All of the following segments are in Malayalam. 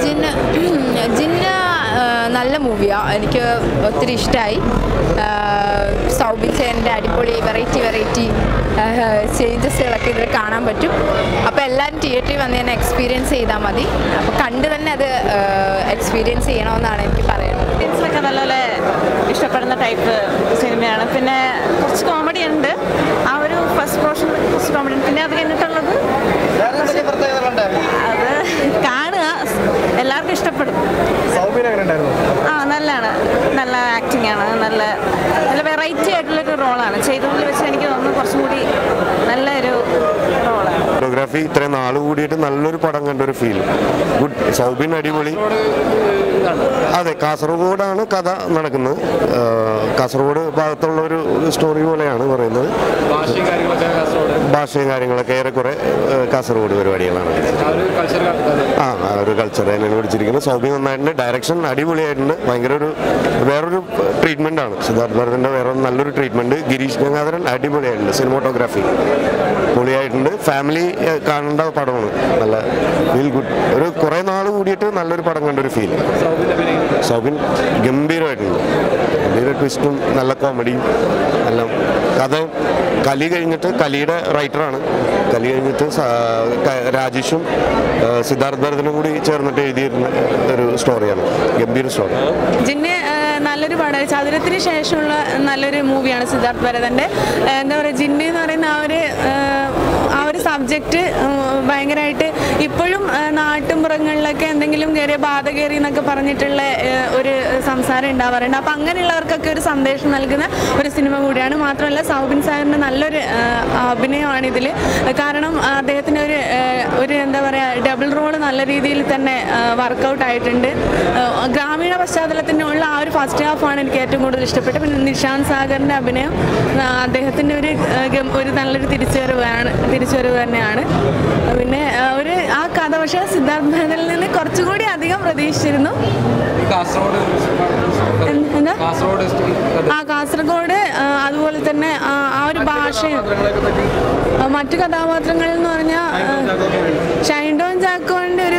ജിന്ന നല്ല മൂവിയാണ്, എനിക്ക് ഒത്തിരി ഇഷ്ടമായി. സൗബിച്ചേൻ്റെ അടിപൊളി വെറൈറ്റി വെറൈറ്റി ചേഞ്ചസുകളൊക്കെ ഇതിൽ കാണാൻ പറ്റും. അപ്പോൾ എല്ലാവരും തിയേറ്ററിൽ വന്ന് തന്നെ എക്സ്പീരിയൻസ് ചെയ്താൽ മതി. അപ്പോൾ കണ്ട് തന്നെ അത് എക്സ്പീരിയൻസ് ചെയ്യണമെന്നാണ് എനിക്ക് പറയുന്നത്. ഡിൻസിലൊക്കെ നല്ലപോലെ ഇഷ്ടപ്പെടുന്ന ടൈപ്പ് സിനിമയാണ്. പിന്നെ കുറച്ച് കോമഡി ഉണ്ട്, ആ ഒരു ഫസ്റ്റ് പോർഷൻ കുറച്ച് കോമഡി ഉണ്ട്. പിന്നെ അത് കഴിഞ്ഞിട്ടുള്ളത് അത് കാണുക, എല്ലാവർക്കും ഇഷ്ടപ്പെടും. ആ നല്ലതാണ്, നല്ല ആക്ടിംഗ് ആണ്, നല്ല നല്ല വെറൈറ്റി ആയിട്ടുള്ളൊരു റോളാണ് ചെയ്തതിൽ വെച്ച് എനിക്ക് തോന്നുന്നു കുറച്ചും കൂടി നല്ലൊരു റോളാണ്. ഫോട്ടോഗ്രാഫി ഇത്രയും നാൾ കൂടിയിട്ട് നല്ലൊരു പടം കണ്ടൊരു ഫീൽ ഗുഡ്. സൗബിൻ അടിപൊളി. അതെ, കാസർഗോഡാണ് കഥ നടക്കുന്നത്. കാസർഗോഡ് ഭാഗത്തുള്ള ഒരു സ്റ്റോറി പോലെയാണ് പറയുന്നത്. ഭാഷയും കാര്യങ്ങളൊക്കെ ഏറെക്കുറെ കാസർഗോഡ് പരിപാടികളാണ്. ആ ഒരു കൾച്ചർ അതിനെ പിടിച്ചിരിക്കുന്നത്. സൗബിൻ നന്നായിട്ടുണ്ട്, ഡയറക്ഷൻ അടിപൊളിയായിട്ടുണ്ട്. ഭയങ്കര ഒരു വേറൊരു ട്രീറ്റ്മെൻറ്റാണ് സിദ്ധാർത്ഥ് ഭരതൻ്റെ. വേറെ നല്ലൊരു ട്രീറ്റ്മെൻറ്റ്. ഗിരീഷ് ഗംഗാധരൻ അടിപൊളിയായിട്ടുണ്ട്. സിനിമോട്ടോഗ്രാഫി പൊളിയായിട്ടുണ്ട്. ഫാമിലി കാണേണ്ട പടമാണ്. നല്ല ഫീൽ ഗുഡ്. ഒരു കുറേ നാൾ കൂടിയിട്ട് നല്ലൊരു പടം കണ്ടൊരു ഫീൽ. സൗബിൻ ഗംഭീരമായിട്ടുണ്ട്. ഗംഭീര ട്വിസ്റ്റും നല്ല കോമഡിയും എല്ലാം. കഥ കലി കഴിഞ്ഞിട്ട്, കലിയുടെ റൈറ്ററാണ്, കലി കഴിഞ്ഞിട്ട് രാജേഷും സിദ്ധാർത്ഥ് ഭരതനും കൂടി ചേർന്നിട്ട് എഴുതിയിരുന്ന ഒരു സ്റ്റോറിയാണ്. ഗംഭീര സ്റ്റോറി. ജിന്നെ നല്ലൊരു പടം. ചതുരത്തിന് ശേഷമുള്ള നല്ലൊരു മൂവിയാണ് സിദ്ധാർത്ഥ് ഭരതൻ്റെ. എന്താ പറയുക, ജിന്നെ എന്ന് പറയുന്ന ആ ഒരു സബ്ജക്റ്റ് ഭയങ്കരമായിട്ട് ഇപ്പോഴും നാട്ടുമ്പുറങ്ങളിലൊക്കെ എന്തെങ്കിലും കയറിയ ബാധ കയറി എന്നൊക്കെ പറഞ്ഞിട്ടുള്ള ഒരു സംസാരം ഉണ്ടാവാറുണ്ട്. അപ്പോൾ അങ്ങനെയുള്ളവർക്കൊക്കെ ഒരു സന്ദേശം നൽകുന്ന ഒരു സിനിമ കൂടിയാണ്. മാത്രമല്ല സൗബിൻ സാറിൻ്റെ നല്ലൊരു അഭിനയമാണിതിൽ. കാരണം അദ്ദേഹത്തിന് ഒരു എന്താ പറയുക, ഡബിൾ റോള് നല്ല രീതിയിൽ തന്നെ വർക്കൗട്ട് ആയിട്ടുണ്ട്. ഗ്രാമീണ പശ്ചാത്തലത്തിൻ്റെ ഉള്ള ആ ഒരു ഫസ്റ്റ് ഹാഫാണ് എനിക്ക് ഏറ്റവും കൂടുതൽ ഇഷ്ടപ്പെട്ടത്. പിന്നെ നിഷാന്ത് സാഗറിൻ്റെ അഭിനയം, അദ്ദേഹത്തിൻ്റെ ഒരു നല്ലൊരു തിരിച്ചുവരവ് തന്നെയാണ്. പിന്നെ ഒരു ആ കഥ പക്ഷേ സിദ്ധാർത്ഥ് ഭരതനിൽ നിന്ന് കുറച്ചുകൂടി അധികം പ്രതീക്ഷിച്ചിരുന്നു. ആ കാസർഗോഡ് അതുപോലെ തന്നെ ആ ഒരു ഭാഷയും മറ്റു കഥാപാത്രങ്ങൾ എന്ന് പറഞ്ഞാൽ ഷൈൻഡോൺ ചാക്കോൻ്റെ ഒരു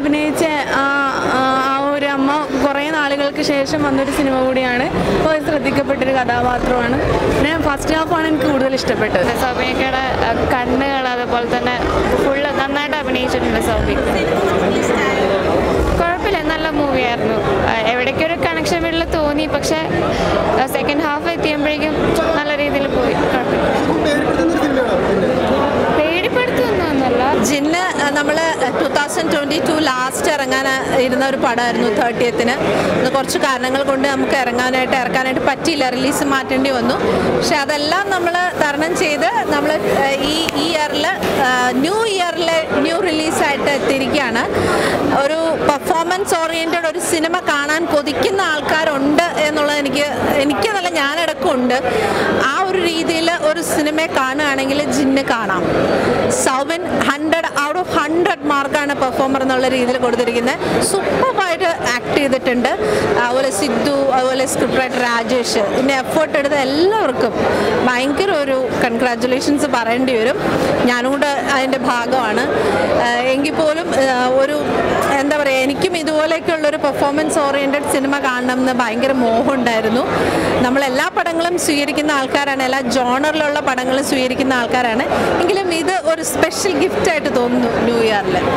അഭിനയിച്ച ആ ഒരു അമ്മ കുറേ നാളുകൾക്ക് ശേഷം വന്നൊരു സിനിമ കൂടിയാണ്. ഒരു ശ്രദ്ധിക്കപ്പെട്ടൊരു കഥാപാത്രമാണ്. പിന്നെ ഫസ്റ്റ് ഹാഫാണ് എനിക്ക് കൂടുതൽ ഇഷ്ടപ്പെട്ടത്. സൗബിനക്കയുടെ കണ്ണുകൾ അതുപോലെ തന്നെ ഫുള്ള് നന്നായിട്ട് അഭിനയിച്ചിട്ടുണ്ട് സൗബിൻ. കുഴപ്പമില്ല, നല്ല മൂവിയായിരുന്നു. എവിടേക്കൊരു കണക്ഷൻ വീട്ടിൽ തോന്നി, പക്ഷേ സെക്കൻഡ് ഹാഫ് എത്തിയപ്പോഴേക്കും നല്ല രീതിയിൽ പോയി. ജിന്ന് നമ്മൾ 2022 ലാസ്റ്റ് ഇറങ്ങാനായിരുന്ന ഒരു പടമായിരുന്നു 30th. കുറച്ച് കാരണങ്ങൾ കൊണ്ട് നമുക്ക് ഇറക്കാനായിട്ട് പറ്റിയില്ല, റിലീസ് മാറ്റേണ്ടി വന്നു. പക്ഷെ അതെല്ലാം നമ്മൾ തരണം ചെയ്ത് നമ്മൾ ഈ ഇയറിൽ ന്യൂ റിലീസായിട്ട് എത്തിയിരിക്കുകയാണ്. ഒരു പെർഫോമൻസ് ഓറിയൻറ്റഡ് ഒരു സിനിമ കാണാൻ കൊതിക്കുന്ന ആൾക്കാരുണ്ട് എന്നുള്ളത് എനിക്കതല്ല, ഞാനടക്കമുണ്ട്. ആ ഒരു രീതിയിൽ ഒരു സിനിമയെ കാണുകയാണെങ്കിൽ ജിന്ന് കാണാം. സൗബിൻ 100 out of 100 മാർക്കാണ് പെർഫോമർ എന്നുള്ള രീതിയിൽ കൊടുത്തിരിക്കുന്നത്. സൂപ്പറായിട്ട് ആക്ട് ചെയ്തിട്ടുണ്ട്. അതുപോലെ സിദ്ധു, അതുപോലെ സ്ക്രിപ്റ്റ് റൈറ്റർ രാജേഷ് ഇതിൻ്റെ എഫേർട്ട് എടുത്ത എല്ലാവർക്കും ഭയങ്കര ഒരു കൺഗ്രാജുലേഷൻസ് പറയേണ്ടി വരും. ഞാനും കൂടെ അതിൻ്റെ ഭാഗമാണ്. എങ്കിൽ പോലും ഒരു എന്താ പറയുക, എനിക്കും ഇതുപോലെയൊക്കെയുള്ളൊരു പെർഫോമൻസ് ഓറിയൻറ്റഡ് സിനിമ കാണണം എന്ന് ഭയങ്കര മോഹമുണ്ടായിരുന്നു. നമ്മളെല്ലാ പടങ്ങളും സ്വീകരിക്കുന്ന ആൾക്കാരാണ്, എല്ലാ ജോണറിലുള്ള പടങ്ങളും സ്വീകരിക്കുന്ന ആൾക്കാരാണ്. എങ്കിലും ഇത് ഒരു സ്പെഷ്യൽ ഗിഫ്റ്റായിട്ട് തോന്നുന്നു ന്യൂ ഇയറിൽ.